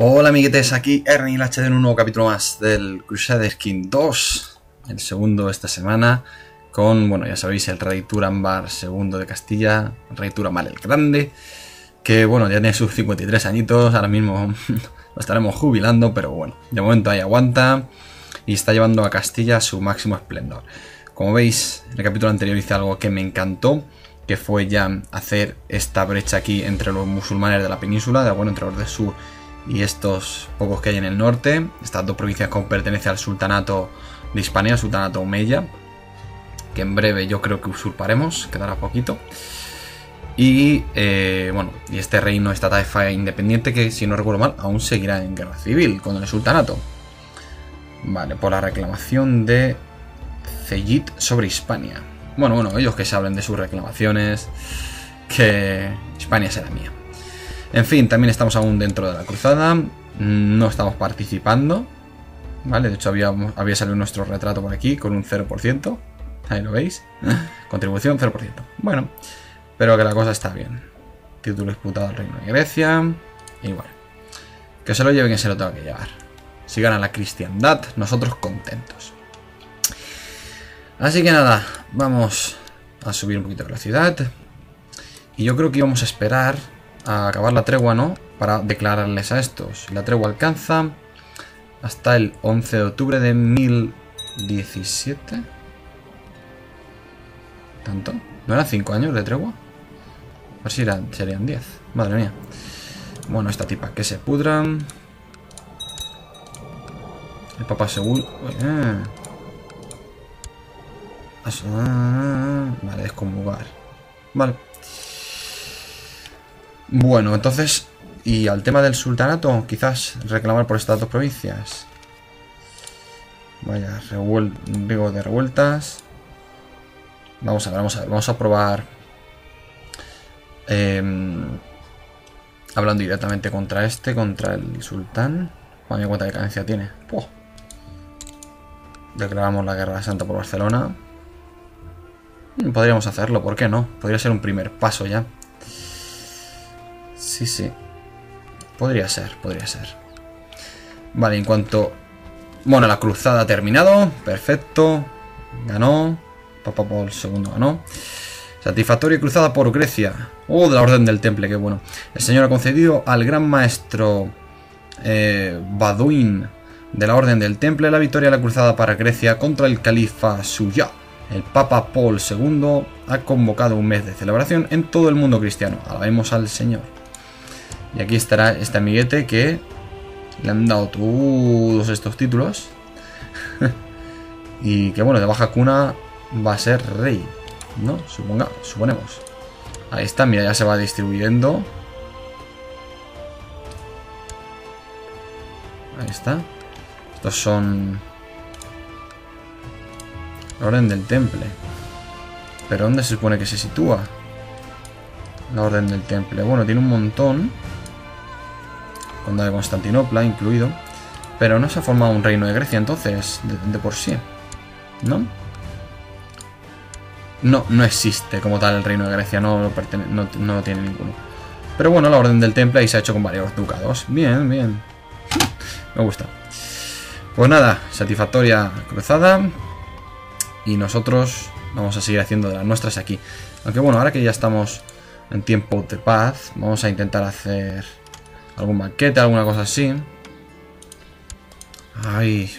Hola amiguetes, aquí earnilHD en un nuevo capítulo más del Crusader Kings II, el segundo esta semana, con, bueno, ya sabéis, el rey Turambar II de Castilla, el rey Turambar el Grande, que bueno, ya tiene sus 53 añitos, ahora mismo lo estaremos jubilando, pero bueno, de momento ahí aguanta y está llevando a Castilla a su máximo esplendor. Como veis, en el capítulo anterior hice algo que me encantó, que fue ya hacer esta brecha aquí entre los musulmanes de la península, de bueno, entre los de sur y estos pocos que hay en el norte, estas dos provincias que pertenecen al Sultanato de Hispania, al Sultanato Omeya, que en breve yo creo que usurparemos, quedará poquito. Y bueno, y este reino, esta taifa independiente que, si no recuerdo mal, aún seguirá en guerra civil con el Sultanato. Vale, por la reclamación de Ceyit sobre Hispania. Bueno, ellos que se hablen de sus reclamaciones, que Hispania será mía. En fin, también estamos aún dentro de la cruzada, no estamos participando, ¿vale? De hecho, había salido nuestro retrato por aquí con un 0%, ahí lo veis, contribución 0%. Bueno, pero que la cosa está bien. Título disputado al Reino de Grecia, y bueno, que se lo lleve quien se lo tenga que llevar. Si gana la cristiandad, nosotros contentos. Así que nada, vamos a subir un poquito de velocidad, y yo creo que íbamos a esperar a acabar la tregua, ¿no?, para declararles a estos. La tregua alcanza hasta el 11 de octubre de 1017. ¿Tanto? ¿No eran 5 años de tregua? A ver si serían 10. Madre mía. Bueno, esta tipa que se pudran. El Papa Seguro. Vale, desconvocar. Vale. Bueno, entonces, y al tema del sultanato, quizás reclamar por estas dos provincias. Vaya, riego de revueltas. Vamos a ver, vamos a probar hablando directamente contra este, contra el sultán. Madre mía, cuánta decadencia tiene. ¡Puah! Declaramos la guerra santa por Barcelona. Podríamos hacerlo, ¿por qué no? Podría ser un primer paso ya. Sí. Podría ser. Vale, en cuanto... Bueno, la cruzada ha terminado. Perfecto. Ganó. Papa Paul II ganó. Satisfactoria cruzada por Grecia. Oh, de la Orden del Temple, qué bueno. El Señor ha concedido al gran maestro Baduín de la Orden del Temple la victoria de la cruzada para Grecia contra el califa Suya. El Papa Paul II ha convocado un mes de celebración en todo el mundo cristiano. Alabemos al Señor. Y aquí estará este amiguete que le han dado todos estos títulos. Y que bueno, de baja cuna va a ser rey, ¿no? Suponemos. Ahí está, mira, ya se va distribuyendo. Ahí está. Estos son... La Orden del Temple. ¿Pero dónde se supone que se sitúa la Orden del Temple? Bueno, tiene un montón. Onda de Constantinopla incluido. Pero no se ha formado un reino de Grecia entonces, de por sí, ¿no? No existe como tal el reino de Grecia, no tiene ninguno. Pero bueno, la Orden del Temple ahí se ha hecho con varios ducados. Bien. Me gusta. Pues nada, satisfactoria cruzada. Y nosotros vamos a seguir haciendo de las nuestras aquí. Aunque bueno, ahora que ya estamos en tiempo de paz, vamos a intentar hacer... algún banquete, alguna cosa así. Ay.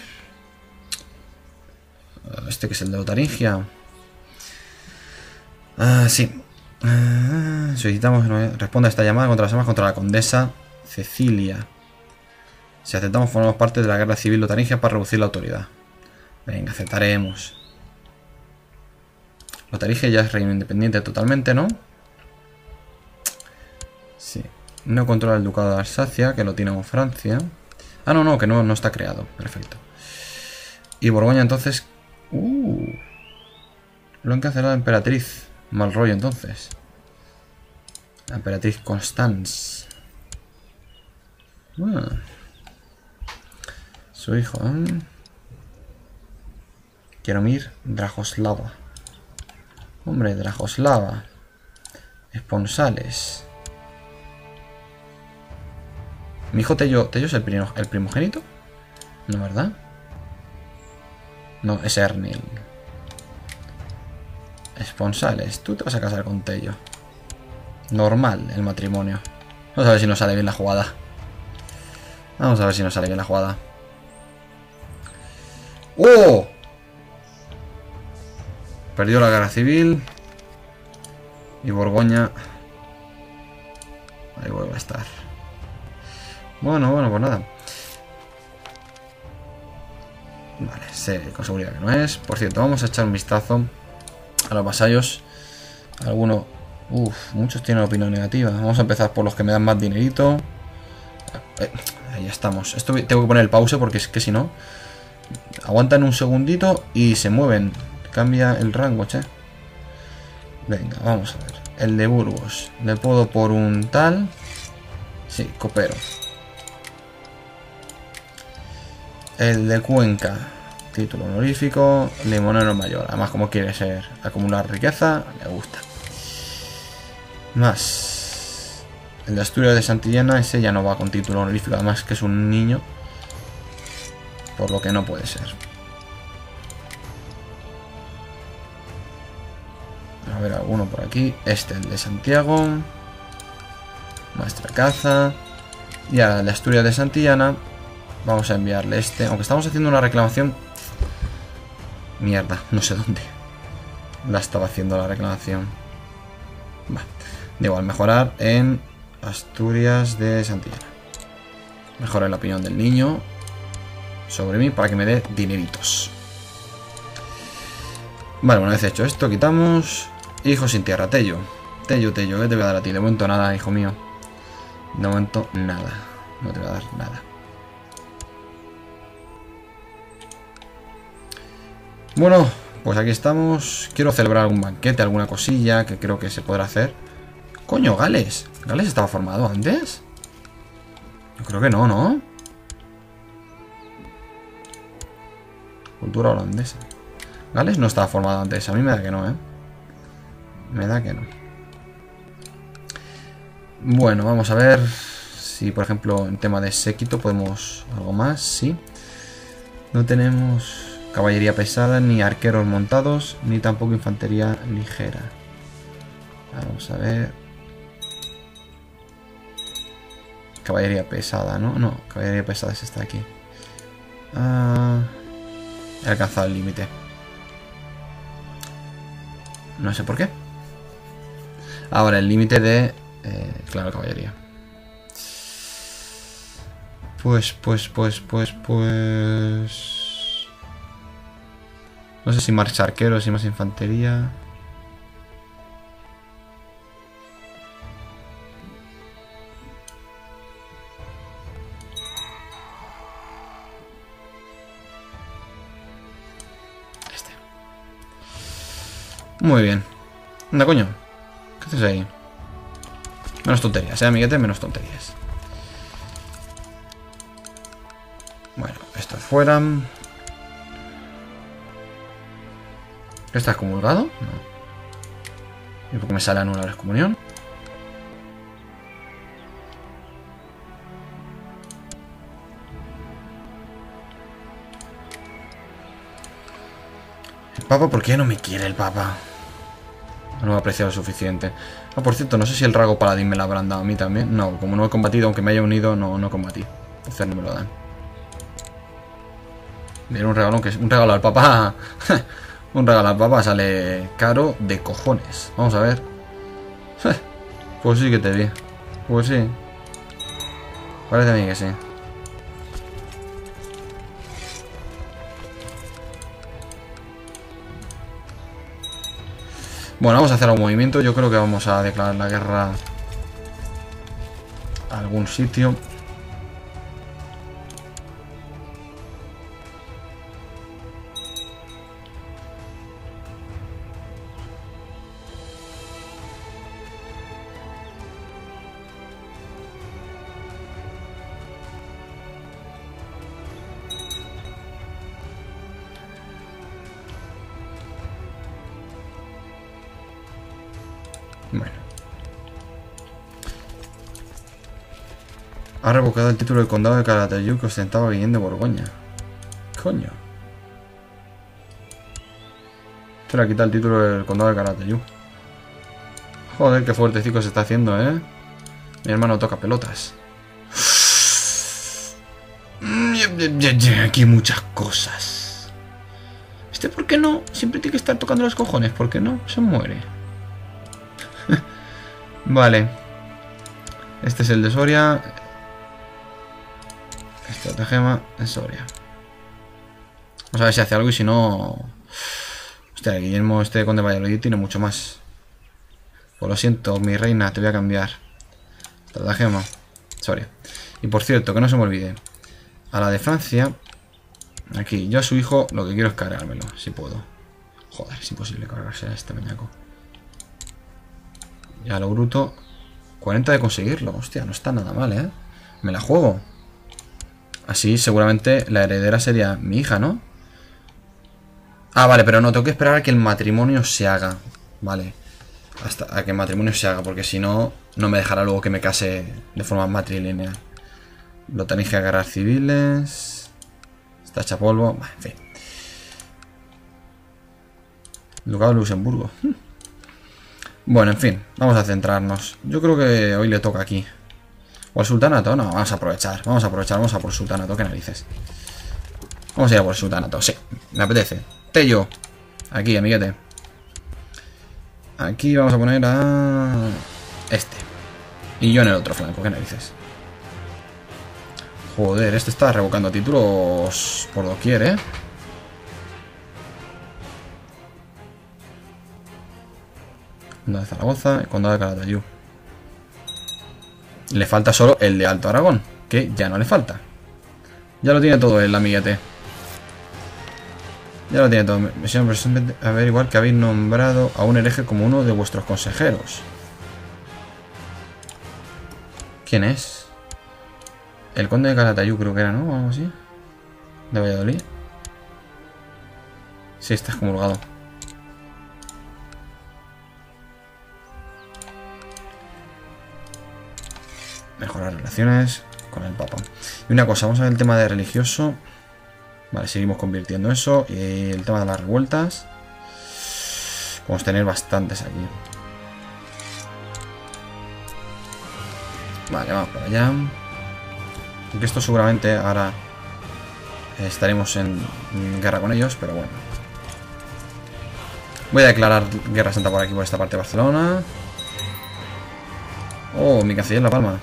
Este que es el de Lotaringia. Sí. Solicitamos que responda a esta llamada contra las armas contra la condesa Cecilia. Si aceptamos, formamos parte de la guerra civil Lotaringia para reducir la autoridad. Venga, aceptaremos. Lotaringia ya es reino independiente totalmente, ¿no? Sí. No controla el ducado de Alsacia, que lo tiene con Francia. Ah, no, que no está creado. Perfecto. Y Borgoña, entonces... Lo han cancelado la emperatriz. Mal rollo, entonces. La emperatriz Constance. Su hijo, ¿eh? Quiero ir Dragoslava. Hombre, Dragoslava. Esponsales. Mi hijo Tello, ¿Tello es el primogénito? No, ¿verdad? No, es Ernil. Esponsales, tú te vas a casar con Tello. Normal el matrimonio. Vamos a ver si nos sale bien la jugada. Vamos a ver si nos sale bien la jugada. ¡Oh! Perdió la guerra civil. Y Borgoña. Ahí vuelve a estar. Bueno, pues nada. Vale, sé con seguridad que no es. Por cierto, vamos a echar un vistazo a los vasallos. Algunos... Uf, muchos tienen opinión negativa. Vamos a empezar por los que me dan más dinerito. Ahí estamos. Esto tengo que poner el pause porque es que si no... Aguantan un segundito y se mueven. Cambia el rango, che. Venga, vamos a ver. El de Burgos. Le puedo por un tal. Sí, copero. El de Cuenca. Título honorífico. Limonero mayor. Además, como quiere ser acumular riqueza, le gusta. Más. El de Asturias de Santillana. Ese ya no va con título honorífico. Además, que es un niño. Por lo que no puede ser. A ver, alguno por aquí. Este, el de Santiago. Nuestra caza. Y a la Asturias de Santillana. Vamos a enviarle este. Aunque estamos haciendo una reclamación. Mierda, no sé dónde. La estaba haciendo la reclamación. Va. Da igual, mejorar en Asturias de Santillana. Mejora la opinión del niño sobre mí para que me dé dineritos. Vale, una vez hecho esto, quitamos. Hijo sin tierra, Tello. Tello, ¿qué te voy a dar a ti? De momento nada, hijo mío. De momento nada. No te voy a dar nada. Bueno, pues aquí estamos. Quiero celebrar algún banquete, alguna cosilla que creo que se podrá hacer. Coño, Gales. ¿Gales estaba formado antes? Yo creo que no, ¿no? Cultura holandesa. Gales no estaba formado antes. A mí me da que no, ¿eh? Me da que no. Bueno, vamos a ver si, por ejemplo, en tema de séquito podemos... Algo más, sí. No tenemos caballería pesada, ni arqueros montados, ni tampoco infantería ligera. Vamos a ver... Caballería pesada, ¿no? No, caballería pesada es esta de aquí. Ah... He alcanzado el límite. No sé por qué. Ahora, el límite de... claro, caballería. Pues... No sé si más arqueros, si más infantería... Muy bien. Anda, coño. ¿Qué haces ahí? Menos tonterías, amiguete, menos tonterías. Bueno, esto fuera. ¿Estás comulgado? No. ¿Y por qué me sale anular la excomunión? ¿El Papa? ¿Por qué no me quiere el Papa? No me ha apreciado lo suficiente. Ah, por cierto, no sé si el rango paladín me lo habrán dado a mí también. No, como no he combatido, aunque me haya unido, no combatí. Entonces no me lo dan. Mira, un regalo, que es un regalo al papá. Un regalo al papá sale caro de cojones. Vamos a ver. Pues sí que te vi. Pues sí. Parece a mí que sí. Bueno, vamos a hacer un movimiento. Yo creo que vamos a declarar la guerra a algún sitio. Ha revocado el título del condado de Calatayud que ostentaba Guillén de Borgoña. Coño. Se le ha quitado el título del condado de Calatayud. Joder, qué fuertecico se está haciendo, ¿eh? Mi hermano toca pelotas. Aquí hay muchas cosas. Este, ¿por qué no? Siempre tiene que estar tocando los cojones. ¿Por qué no? Se muere. Vale. Este es el de Soria. Estratagema en Soria. Vamos a ver si hace algo y si no... Hostia, Guillermo este conde de Valladolid tiene mucho más. Pues lo siento, mi reina, te voy a cambiar. Estratagema. Soria. Y por cierto, que no se me olvide. A la de Francia. Aquí, yo a su hijo lo que quiero es cargármelo, si puedo. Joder, es imposible cargarse a este meñaco. Ya lo bruto. 40 de conseguirlo. Hostia, no está nada mal, ¿eh? Me la juego. Así seguramente la heredera sería mi hija, ¿no? Ah, vale, pero no, tengo que esperar a que el matrimonio se haga. Vale. Hasta a que el matrimonio se haga, porque si no, no me dejará luego que me case de forma matrilineal. Lotaringia, guerras civiles. Está hecha polvo. Bah, en fin. Ducado de Luxemburgo. Bueno, en fin, vamos a centrarnos. Yo creo que hoy le toca aquí. ¿O al sultanato? No, vamos a aprovechar. Vamos a aprovechar, vamos a por el sultanato, qué narices. Vamos a ir a por el sultanato, sí. Me apetece. Tello. Aquí, amiguete. Aquí vamos a poner a... este. Y yo en el otro flanco, qué narices. Joder, este está revocando títulos por doquier, ¿eh? Condado de Zaragoza, el condado de Calatayud. Le falta solo el de Alto Aragón, que ya no le falta. Ya lo tiene todo el amiguete. Ya lo tiene todo. Me siento averiguar que habéis nombrado a un hereje como uno de vuestros consejeros. ¿Quién es? El conde de Calatayud creo que era, ¿no? O algo así. De Valladolid. Sí, está excomulgado. Mejorar relaciones con el Papa. Y una cosa, vamos a ver el tema de religioso. Vale, seguimos convirtiendo eso. Y el tema de las revueltas. Vamos a tener bastantes aquí. Vale, vamos para allá. Porque esto seguramente ahora estaremos en guerra con ellos, pero bueno. Voy a declarar guerra santa por aquí, por esta parte de Barcelona. Oh, mi canciller La Palma.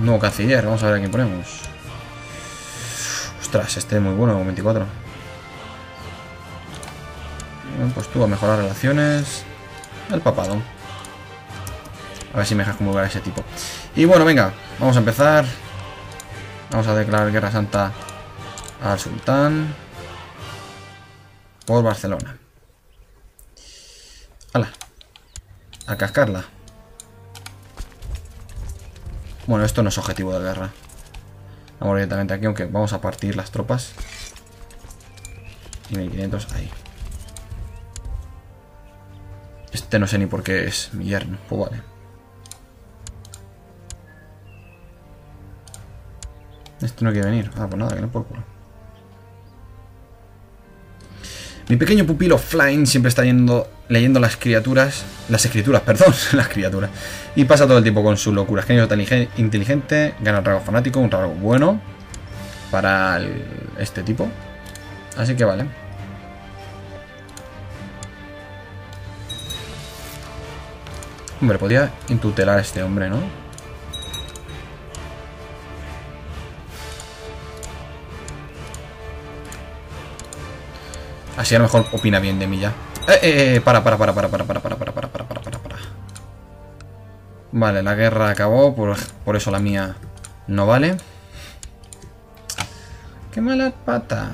Nuevo canciller, vamos a ver a quién ponemos. Ostras, este es muy bueno, 24. Bueno, pues tú a mejorar relaciones. El papado. A ver si me dejas comulgar a ese tipo. Y bueno, venga, vamos a empezar. Vamos a declarar guerra santa al sultán. Por Barcelona. ¡Hala! A cascarla. Bueno, esto no es objetivo de guerra. Vamos directamente aquí, aunque vamos a partir las tropas. Y 1500 ahí. Este no sé ni por qué es mi yerno. Pues vale. Este no quiere venir. Ah, pues nada, que no es por culo. Mi pequeño pupilo Flying siempre está leyendo las criaturas. Las escrituras, perdón, las criaturas. Y pasa todo el tiempo con sus locuras. Genio tan inteligente, gana el rango fanático, un rango bueno para este tipo. Así que vale. Hombre, podía intutelar a este hombre, ¿no? Así a lo mejor opina bien de mí ya. Para. Vale, la guerra acabó, por eso la mía no vale. Qué mala pata.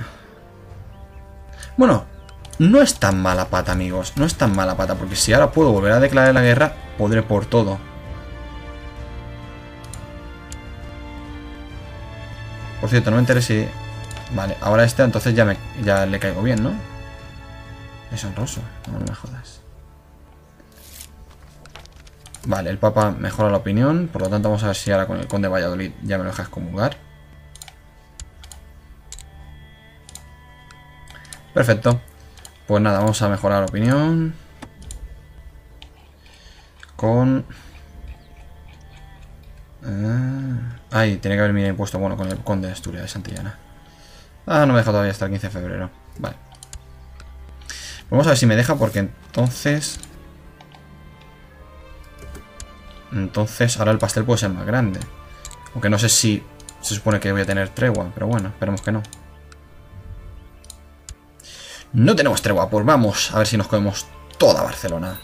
Bueno, no es tan mala pata, amigos. No es tan mala pata, porque si ahora puedo volver a declarar la guerra, podré por todo. Por cierto, no me enteré si... Vale, ahora este entonces ya le caigo bien, ¿no? Es honroso, no me jodas. Vale, el Papa mejora la opinión. Por lo tanto, vamos a ver si ahora con el Conde de Valladolid ya me lo deja excomulgar. Perfecto. Pues nada, vamos a mejorar la opinión. Con... ahí, tiene que haber mi impuesto. Bueno, con el Conde de Asturias de Santillana. Ah, no me deja todavía hasta el 15 de febrero. Vale. Vamos a ver si me deja, porque entonces... entonces ahora el pastel puede ser más grande. Aunque no sé si se supone que voy a tener tregua, pero bueno, esperemos que no. No tenemos tregua, pues vamos a ver si nos comemos toda Barcelona.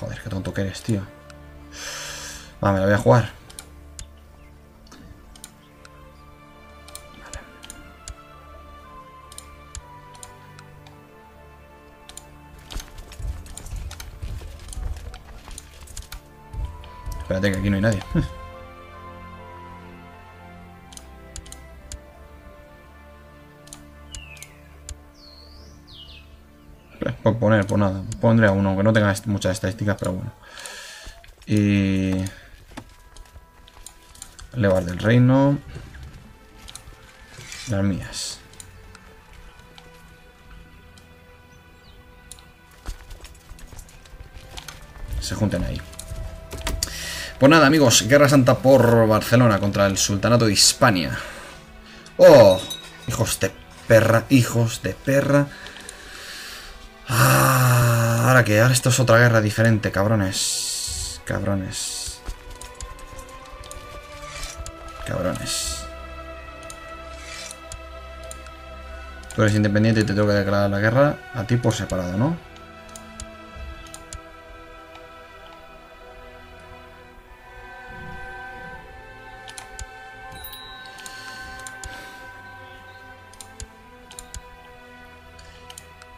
Joder, qué tonto que eres, tío. Va, me la voy a jugar. Vale. Espérate, que aquí no hay nadie. Por poner, por nada. Pondré a uno, aunque no tenga muchas estadísticas, pero bueno. Y... Levar del reino. Las mías. Se juntan ahí. Pues nada, amigos. Guerra Santa por Barcelona contra el Sultanato de Hispania. ¡Oh! Hijos de perra, hijos de perra. Ah, ahora que, ahora esto es otra guerra diferente, cabrones. Cabrones. Cabrones. Tú eres independiente y te tengo que declarar la guerra a ti por separado, ¿no?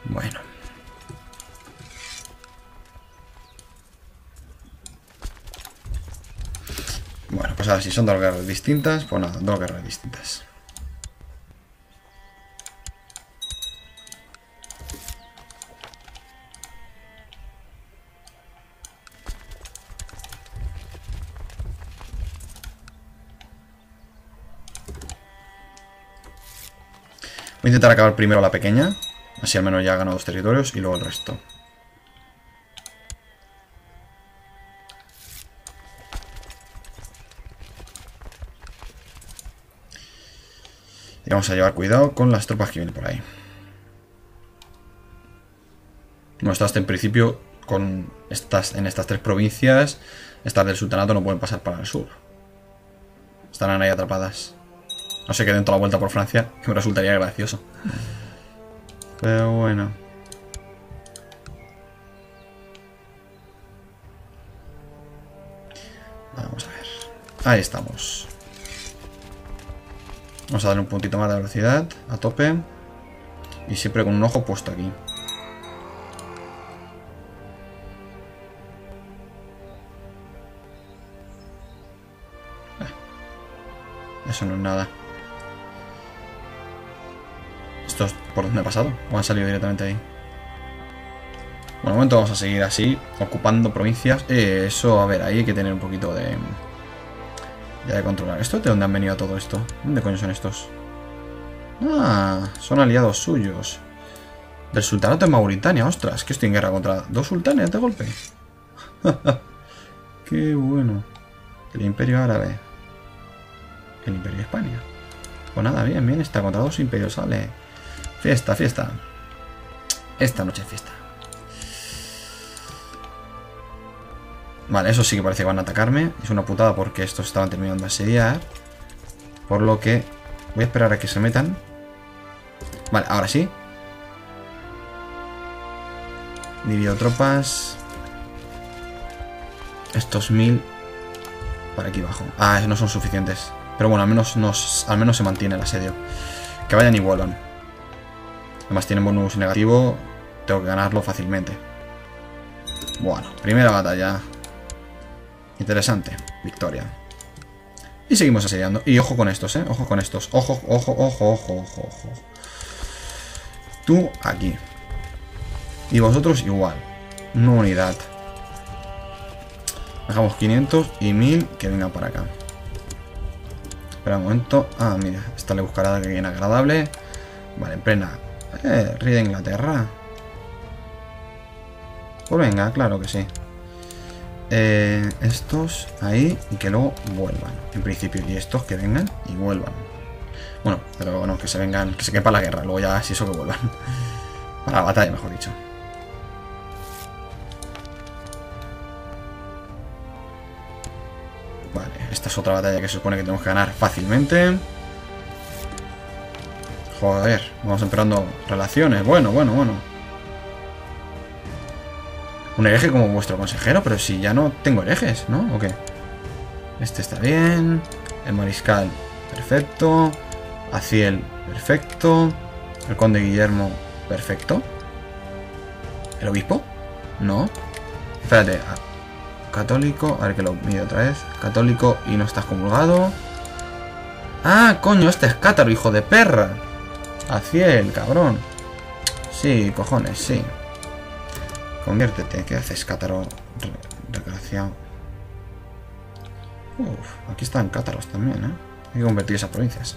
Bueno. Bueno, pues ahora si son dos guerras distintas, pues nada, dos guerras distintas. Voy a intentar acabar primero la pequeña, así al menos ya ha ganado dos territorios y luego el resto. Y vamos a llevar cuidado con las tropas que vienen por ahí. Bueno, estas en principio, con estas, en estas tres provincias, estas del sultanato no pueden pasar para el sur. Estarán ahí atrapadas. No sé, que den toda la vuelta por Francia, que me resultaría gracioso. Pero bueno. Vamos a ver. Ahí estamos. Vamos a darle un puntito más de velocidad, a tope. Y siempre con un ojo puesto aquí. Eso no es nada. ¿Esto es por dónde he pasado? ¿O han salido directamente ahí? Bueno, de momento vamos a seguir así, ocupando provincias. Eso, a ver, ahí hay que tener un poquito de... ya de controlar. ¿Esto? ¿De dónde han venido a todo esto? ¿Dónde coño son estos? Ah, son aliados suyos. Del sultanato de Mauritania. Ostras, que estoy en guerra contra dos sultanes de golpe. Qué bueno. El imperio árabe. El imperio de España. Pues nada, bien, bien. Está contra dos imperios. Sale. Fiesta, fiesta. Esta noche es fiesta. Vale, eso sí que parece que van a atacarme. Es una putada porque estos estaban terminando de asediar. Por lo que voy a esperar a que se metan. Vale, ahora sí. Divido tropas. Estos 1000 para aquí abajo. Ah, no son suficientes. Pero bueno, al menos se mantiene el asedio. Que vayan y vuelvan. Además tienen bonus negativo. Tengo que ganarlo fácilmente. Bueno, primera batalla. Interesante, victoria. Y seguimos asediando. Y ojo con estos, ojo con estos. Ojo, ojo, ojo, ojo, ojo, ojo. Tú aquí. Y vosotros igual. Una unidad. Dejamos 500 y 1000 que vengan para acá. Espera un momento. Ah, mira, esta le buscará que bien agradable. Vale, en plena. Rey de Inglaterra. Pues venga, claro que sí. Estos ahí y que luego vuelvan. En principio, y estos que vengan y vuelvan. Bueno, pero no, que se vengan, que se quepa la guerra. Luego ya, si eso, que vuelvan. Para la batalla, mejor dicho. Vale, esta es otra batalla que se supone que tenemos que ganar fácilmente. Joder, vamos empeorando relaciones. Bueno, bueno, bueno. Un hereje como vuestro consejero, pero si ya no tengo herejes, ¿no? ¿O qué? Este está bien. El mariscal, perfecto. Aciel, perfecto. El conde Guillermo, perfecto. ¿El obispo? No. Espérate. Católico, a ver que lo mide otra vez. Católico y no estás comulgado. Ah, coño, este es cátaro, hijo de perra. Aciel, cabrón. Sí, cojones, sí. Conviértete, ¿qué haces, cátaro? Desgraciado. Uf, aquí están cátaros también, ¿eh? Hay que convertir esas provincias.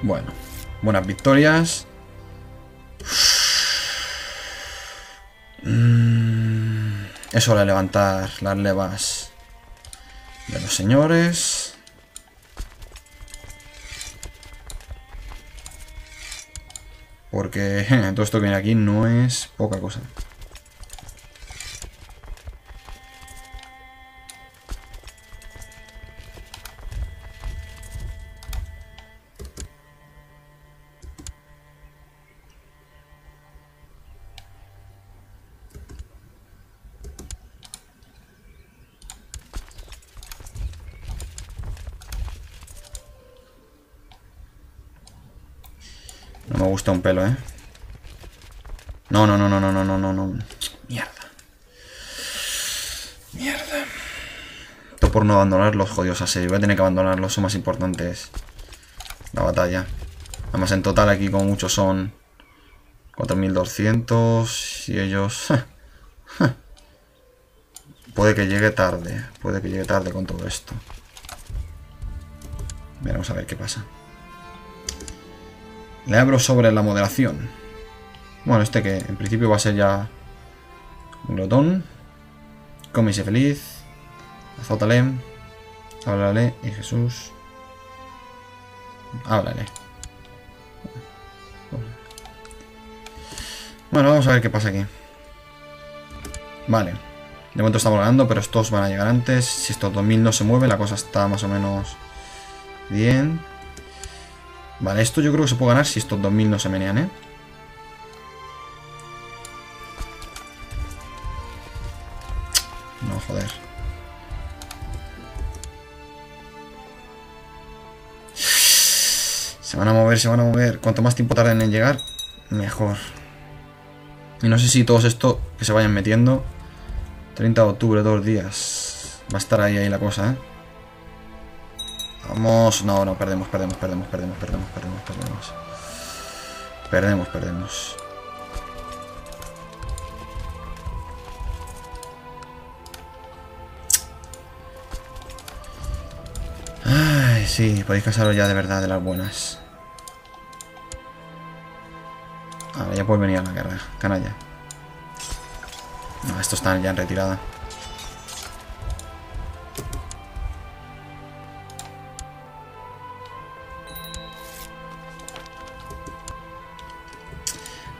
Bueno, buenas victorias. Es hora de levantar las levas de los señores. Porque todo esto que viene aquí no es poca cosa. No me gusta un pelo, ¿eh? No, no, no, no, no, no, no, no, no. Mierda. Mierda. Todo por no abandonarlos, jodidos así. Voy a tener que abandonarlos, son más importantes. La batalla. Además, en total aquí como muchos son 4.200 y ellos... puede que llegue tarde con todo esto. Veremos a ver qué pasa. Le abro sobre la moderación. Bueno, este que en principio va a ser ya un glotón. Come y sé feliz. Azótale. Háblale. Y Jesús. Háblale. Bueno, vamos a ver qué pasa aquí. Vale. De momento estamos ganando, pero estos van a llegar antes. Si estos 2000 no se mueven, la cosa está más o menos bien. Vale, esto yo creo que se puede ganar si estos 2000 no se menean, ¿eh? No, joder. Se van a mover, se van a mover. Cuanto más tiempo tarden en llegar, mejor. Y no sé si todos estos que se vayan metiendo... 30 de octubre, 2 días. Va a estar ahí la cosa, ¿eh? Vamos, no, no, perdemos. Ay, sí, podéis casaros ya de verdad de las buenas. Ahora ya puede venir a la guerra, canalla. No, estos están ya en retirada.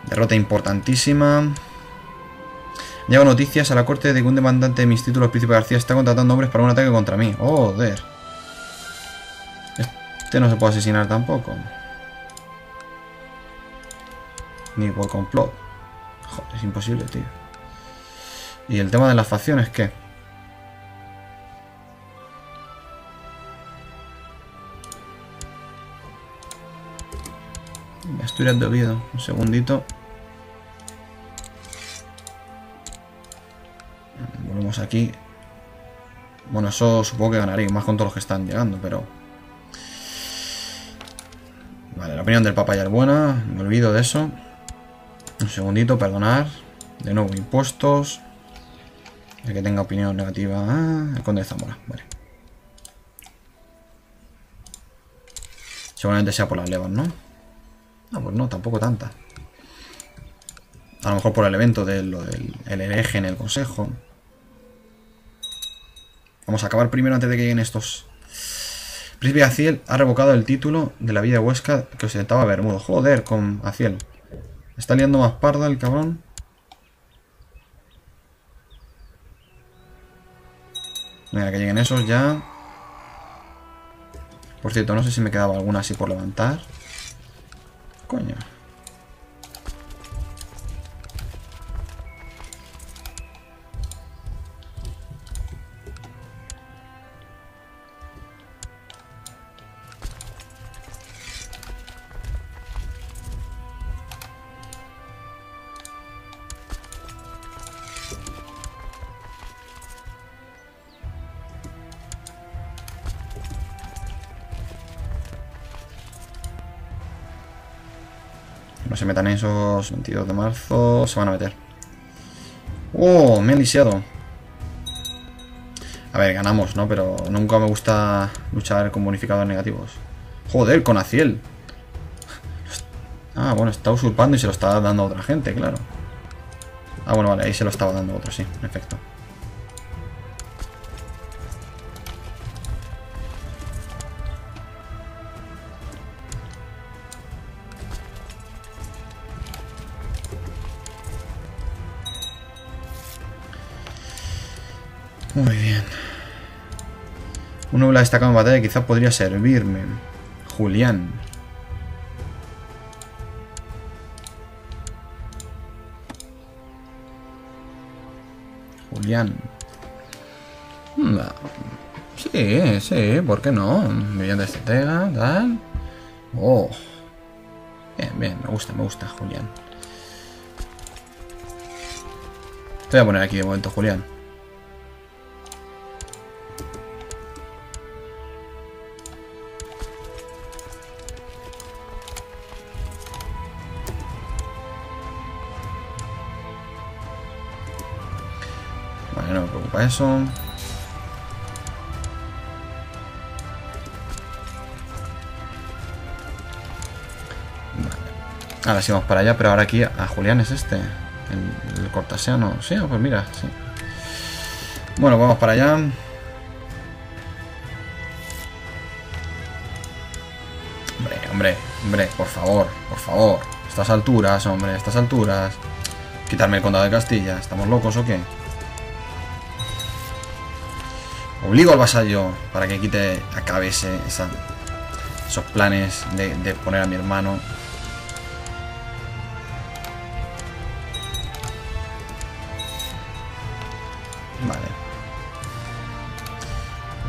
Derrota importantísima. Llevo noticias a la corte de que un demandante de mis títulos, Príncipe García, está contratando hombres para un ataque contra mí. ¡Joder! Este no se puede asesinar tampoco. Ni por complot. Joder, es imposible, tío. ¿Y el tema de las facciones qué? Asturias de Oviedo. Un segundito. Volvemos aquí. Bueno, eso supongo que ganaréis, más con todos los que están llegando, pero... Vale, la opinión del Papa ya es buena. Me olvido de eso. Un segundito, perdonar. De nuevo, impuestos. El que tenga opinión negativa. Ah, el conde de Zamora, vale. Seguramente sea por las levas, ¿no? No, pues no, tampoco tanta. A lo mejor por el evento de lo del el hereje en el consejo. Vamos a acabar primero antes de que lleguen estos. Príncipe Aciel ha revocado el título de la villa de Huesca que ostentaba Bermudo. Joder, con Aciel. Está liando más parda el cabrón. Venga, que lleguen esos ya. Por cierto, no sé si me quedaba alguna así por levantar. Coño. No se metan esos. 22 de marzo se van a meter. ¡Oh! Me han lisiado. A ver, ganamos, ¿no? Pero nunca me gusta luchar con bonificadores negativos. ¡Joder! Con Aciel. Ah, bueno, está usurpando y se lo está dando a otra gente, claro. Ah, bueno, vale, ahí se lo estaba dando a otro, sí. Perfecto. Muy bien. Un noble destacado en batalla quizás podría servirme. Julián. Julián. Sí, sí, ¿por qué no? Brillante estratega, tal. Oh. Bien, bien, me gusta, Julián. Te voy a poner aquí de momento, Julián. No me preocupa eso. Vale. Ahora sí vamos para allá, pero ahora aquí a Julián es este. El cortasiano. Sí, pues mira, sí. Bueno, vamos para allá. Hombre, hombre, hombre, por favor, por favor. Estas alturas, hombre, estas alturas. Quitarme el condado de Castilla. ¿Estamos locos o qué? Obligo al vasallo para que quite, acabe esos planes de poner a mi hermano. Vale.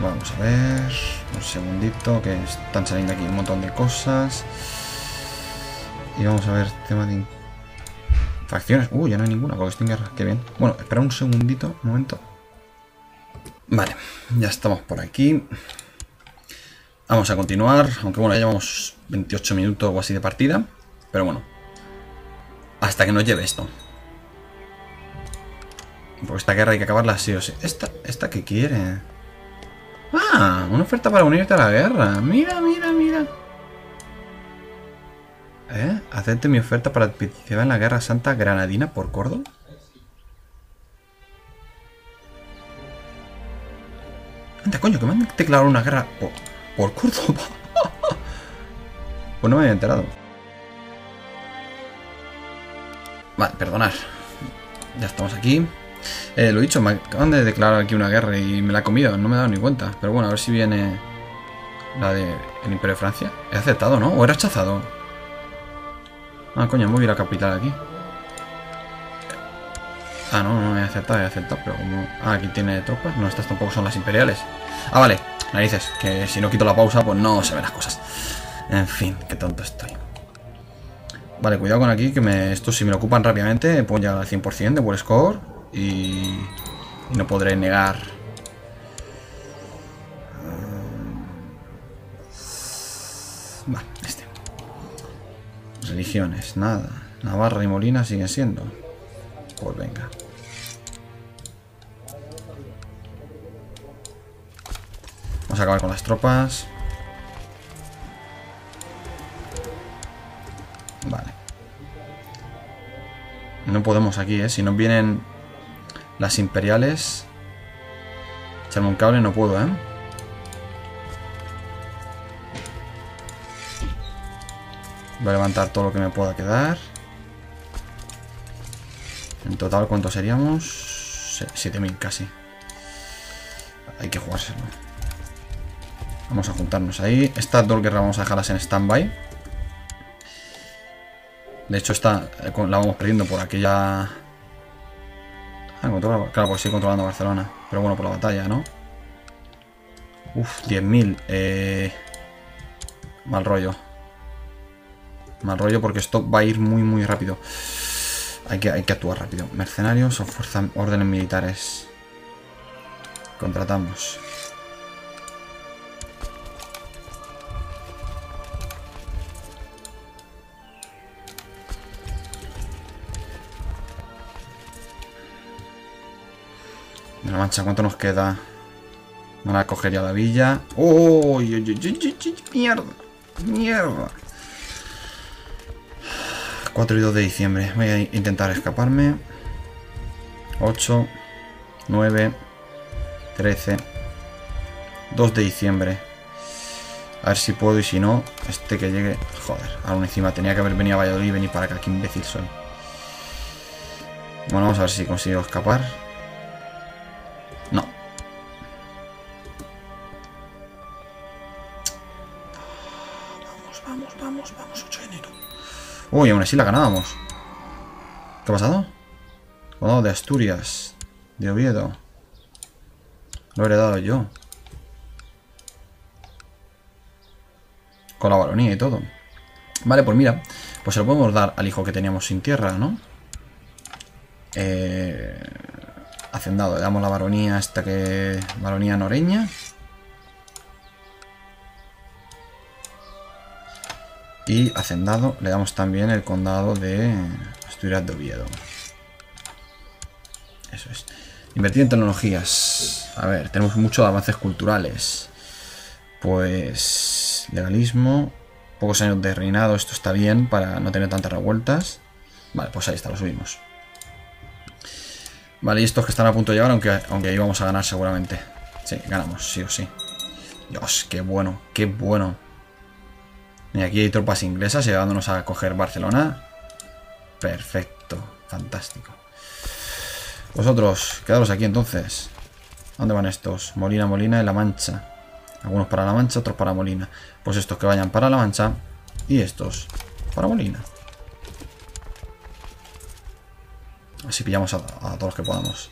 Vamos a ver. Un segundito, que están saliendo aquí un montón de cosas. Y vamos a ver tema de facciones. Ya no hay ninguna, porque estoy en guerra. Qué bien. Bueno, espera un segundito, un momento. Vale, ya estamos por aquí. Vamos a continuar, aunque bueno, ya llevamos 28 minutos o así de partida. Pero bueno, hasta que nos lleve esto. Porque esta guerra hay que acabarla sí o sí. ¿Esta qué quiere? Ah, una oferta para unirte a la guerra. Mira, mira, mira. Acepte mi oferta para participar en la Guerra Santa Granadina por Córdoba. Anda, coño, que me han declarado una guerra por Córdoba. Pues no me había enterado. Vale, perdonad. Ya estamos aquí. Lo dicho, me acaban de declarar aquí una guerra y me la he comido, no me he dado ni cuenta. Pero bueno, a ver si viene la del Imperio de Francia. He aceptado, ¿no? ¿O he rechazado? Ah, coño, me voy a ir a la capital aquí. Ah, no, no he aceptado, pero como... Ah, aquí tiene tropas. No, estas tampoco son las imperiales. Ah, vale, narices, que si no quito la pausa, pues no se ven las cosas. En fin, qué tonto estoy. Vale, cuidado con aquí, que esto si me lo ocupan rápidamente, puedo llegar al 100% de World Score y no podré negar. Vale, este. Religiones, nada. Navarra y Molina siguen siendo. Pues venga. Vamos a acabar con las tropas. Vale. No podemos aquí, ¿eh? Si nos vienen las imperiales... Echarme un cable no puedo, ¿eh? Voy a levantar todo lo que me pueda quedar. En total, ¿cuánto seríamos? 7.000 casi. Hay que jugárselo. Vamos a juntarnos ahí. Estas dos guerras vamos a dejarlas en stand-by. De hecho, esta la vamos perdiendo por aquella... Ah, claro, porque estoy controlando Barcelona. Pero bueno, por la batalla, ¿no? Uf, 10.000. Mal rollo. Mal rollo porque esto va a ir muy, muy rápido. Hay que actuar rápido. Mercenarios o fuerzas, órdenes militares. Contratamos. De la Mancha, ¿cuánto nos queda? Van a coger ya la villa. ¡Oh! ¡Mierda! ¡Mierda! 4 y 2 de diciembre. Voy a intentar escaparme. 8, 9, 13, 2 de diciembre. A ver si puedo y si no, este que llegue... Joder, aún encima tenía que haber venido a Valladolid y venir para acá. Qué imbécil soy. Bueno, vamos a ver si consigo escapar. No. Vamos, vamos, vamos, vamos. 8 de enero. Uy, aún así la ganábamos. ¿Qué ha pasado? Condado de Asturias, de Oviedo. Lo he heredado yo. Con la baronía y todo. Vale, pues mira, pues se lo podemos dar al hijo que teníamos sin tierra, ¿no? Hacendado, le damos la baronía hasta que... Baronía noreña. Y hacendado, le damos también el condado de Asturias de Oviedo. Eso es. Invertir en tecnologías. A ver, tenemos muchos avances culturales. Pues... Legalismo. Pocos años de reinado. Esto está bien para no tener tantas revueltas. Vale, pues ahí está, lo subimos. Vale, y estos que están a punto de llegar, aunque ahí vamos a ganar seguramente. Sí, ganamos, sí o sí. Dios, qué bueno, qué bueno. Y aquí hay tropas inglesas llevándonos a coger Barcelona. Perfecto, fantástico. Vosotros, quedaros aquí entonces. ¿Dónde van estos? Molina, Molina y La Mancha. Algunos para La Mancha, otros para Molina. Pues estos que vayan para La Mancha y estos para Molina. Así pillamos a todos los que podamos.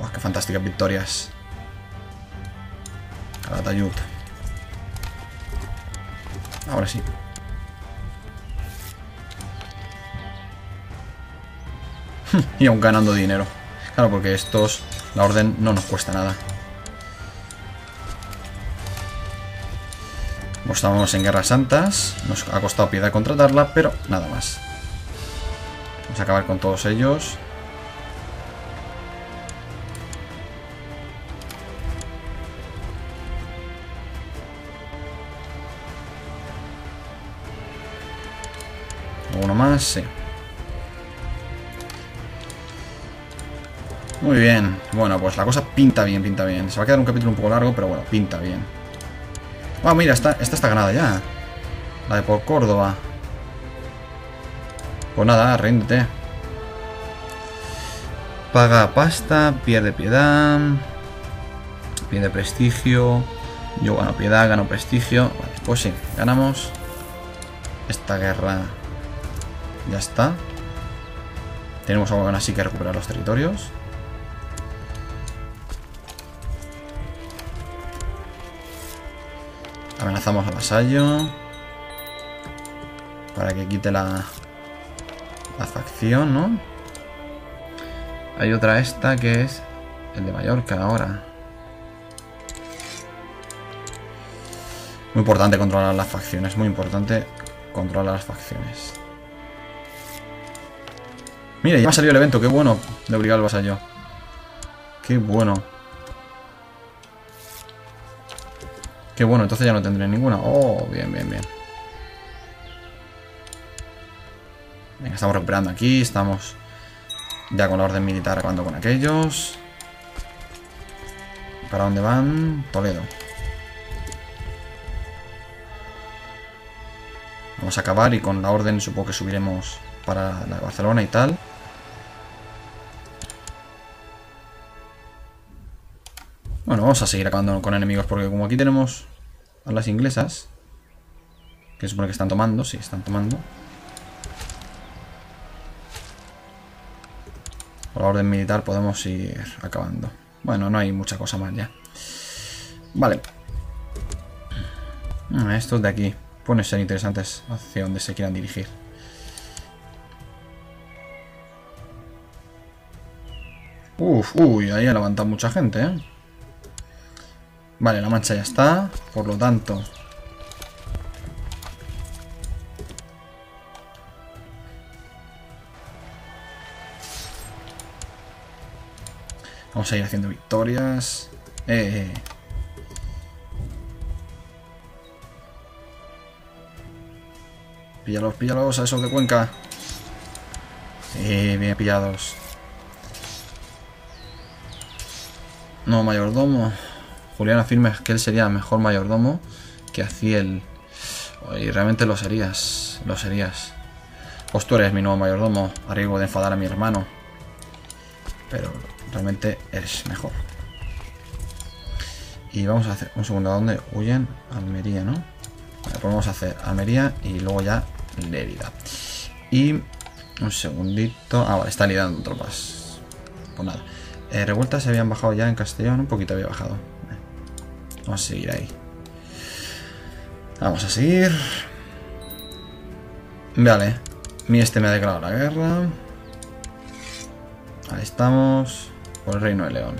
Uah, qué fantásticas victorias. Calatayud. Ahora sí. Y aún ganando dinero. Claro, porque estos, la orden no nos cuesta nada. Pues estamos en guerras santas. Nos ha costado piedad contratarla, pero nada más. Vamos a acabar con todos ellos. Uno más, sí. Muy bien. Bueno, pues la cosa pinta bien, pinta bien. Se va a quedar un capítulo un poco largo, pero bueno, pinta bien. Ah, mira, esta está ganada ya. La de por Córdoba. Pues nada, ríndete. Paga pasta, pierde piedad. Pierde prestigio. Yo gano piedad, gano prestigio. Vale, pues sí, ganamos. Esta guerra... Ya está. Tenemos aún así que recuperar los territorios. Amenazamos al vasallo. Para que quite la facción, ¿no? Hay otra esta que es el de Mallorca ahora. Muy importante controlar las facciones, muy importante controlar las facciones. Mire, ya me ha salido el evento, qué bueno de obligar al vasallo. Qué bueno. Qué bueno, entonces ya no tendré ninguna. Oh, bien, bien, bien. Venga, estamos recuperando aquí, estamos ya con la orden militar acabando con aquellos. ¿Para dónde van? Toledo. Vamos a acabar y con la orden supongo que subiremos para la de Barcelona y tal. Bueno, vamos a seguir acabando con enemigos porque como aquí tenemos a las inglesas, que supone que están tomando, sí, están tomando. Por la orden militar podemos ir acabando. Bueno, no hay mucha cosa más ya. Vale. Estos de aquí pueden ser interesantes hacia donde se quieran dirigir. Uf, uy, ahí ha levantado mucha gente, ¿eh? Vale, la mancha ya está. Por lo tanto, vamos a ir haciendo victorias. Píllalos, píllalos a esos de Cuenca. Bien pillados. No, mayordomo. Julián afirma que él sería mejor mayordomo que Aciel. Y realmente lo serías. Lo serías. Pues tú eres mi nuevo mayordomo. A riesgo de enfadar a mi hermano. Pero realmente eres mejor. Y vamos a hacer un segundo. ¿A dónde huyen? Almería, ¿no? Vale, pues vamos a hacer Almería y luego ya Lérida. Y un segundito. Ah, vale, está liderando tropas. Pues nada. Revueltas se habían bajado ya en Castellón. Un poquito había bajado. Vamos a seguir ahí. Vamos a seguir. Vale. Mi este me ha declarado la guerra. Ahí estamos. Por el Reino de León.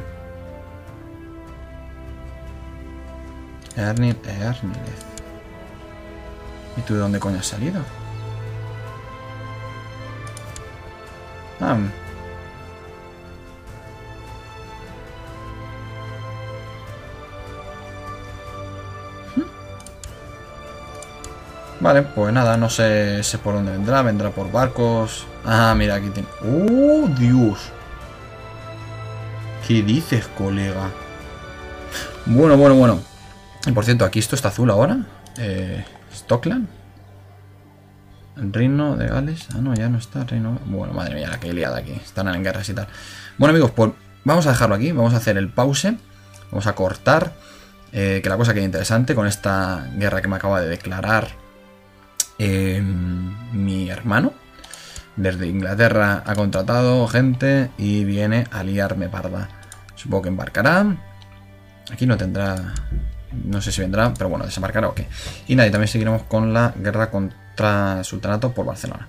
Ernil. ¿Y tú de dónde coño has salido? Ah. Vale, pues nada, no sé por dónde vendrá. Vendrá por barcos. Ah, mira, aquí tiene... ¡Oh, Dios! ¿Qué dices, colega? Bueno, bueno, bueno. Y por cierto, aquí esto está azul ahora. Stockland. El Reino de Gales. Ah, no, ya no está el Reino... Bueno, madre mía, la que he liado aquí. Están en guerras y tal. Bueno, amigos, pues vamos a dejarlo aquí. Vamos a hacer el pause. Vamos a cortar. Que la cosa queda interesante con esta guerra que me acaba de declarar... mi hermano desde Inglaterra ha contratado gente y viene a liarme parda. Supongo que embarcará. Aquí no tendrá... No sé si vendrá, pero bueno, desembarcará o qué. Y nada, y también seguiremos con la guerra contra el Sultanato por Barcelona.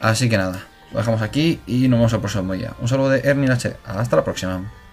Así que nada, lo dejamos aquí y nos vemos el próximo día. Un saludo de earnilHD. Hasta la próxima.